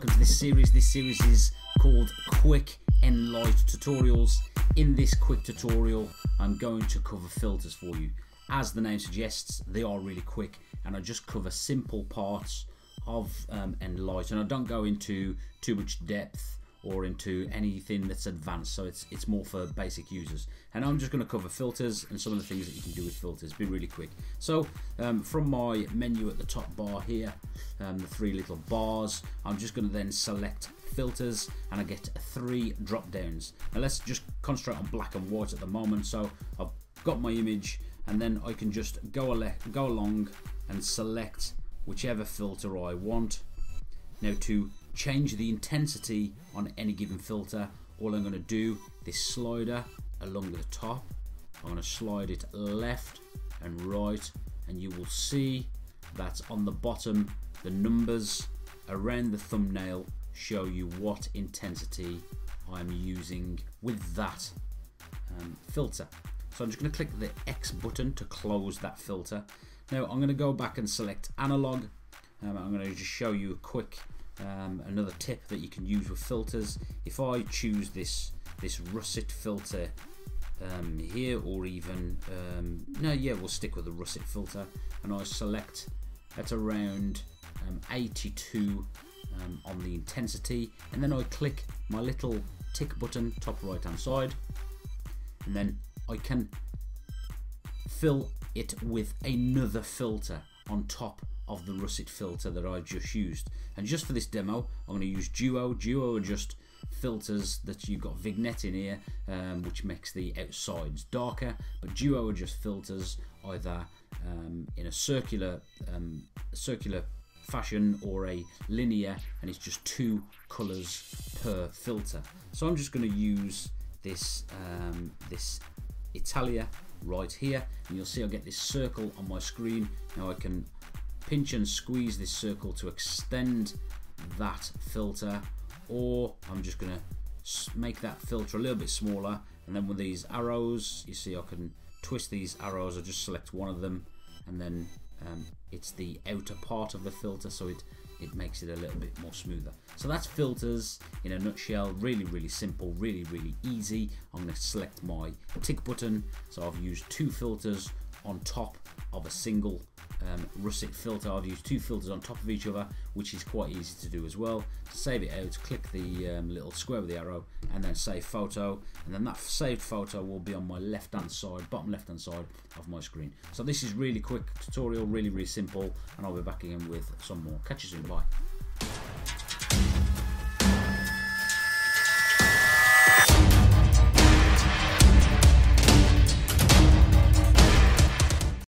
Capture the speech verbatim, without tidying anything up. welcome to this series. This series is called Quick Enlight Tutorials. In this quick tutorial, I'm going to cover filters for you. As the name suggests, they are really quick, and I just cover simple parts of um, Enlight, and I don't go into too much depth or into anything that's advanced, so it's it's more for basic users. And I'm just going to cover filters and some of the things that you can do with filters. Be really quick. So um, from my menu at the top bar here, um, the three little bars, I'm just going to then select filters, and I get three drop downs. Now let's just concentrate on black and white at the moment. So I've got my image, and then I can just go go along and select whichever filter I want. Now to change the intensity on any given filter, all I'm going to do, this slider along the top, I'm going to slide it left and right, and you will see that on the bottom the numbers around the thumbnail show you what intensity I'm using with that um, filter. So I'm just going to click the X button to close that filter. Now I'm going to go back and select analog. um, I'm going to just show you a quick Um, another tip that you can use with filters. If I choose this this russet filter um, here, or even um, no yeah we'll stick with the russet filter, and I select at around um, eighty-two um, on the intensity, and then I click my little tick button top right hand side, and then I can fill it with another filter on top of the russet filter that I just used. And just for this demo, I'm going to use duo. Duo are just filters that you've got vignette in here, um, which makes the outsides darker, but duo are just filters either um, in a circular um, circular fashion or a linear, and it's just two colors per filter. So I'm just going to use this um, this Italia right here, and you'll see I get this circle on my screen. Now I can pinch and squeeze this circle to extend that filter, or I'm just going to make that filter a little bit smaller, and then with these arrows, you see I can twist these arrows. I just select one of them, and then um, it's the outer part of the filter, so it it makes it a little bit more smoother. So that's filters in a nutshell. Really, really simple, really, really easy. I'm going to select my tick button, so I've used two filters on top of a single um, russet filter. I've used two filters on top of each other, which is quite easy to do as well. To save it out, click the um, little square with the arrow, and then save photo, and then that saved photo will be on my left hand side, bottom left hand side of my screen. So this is really quick tutorial, really, really simple, and I'll be back again with some more. Catch you soon, bye.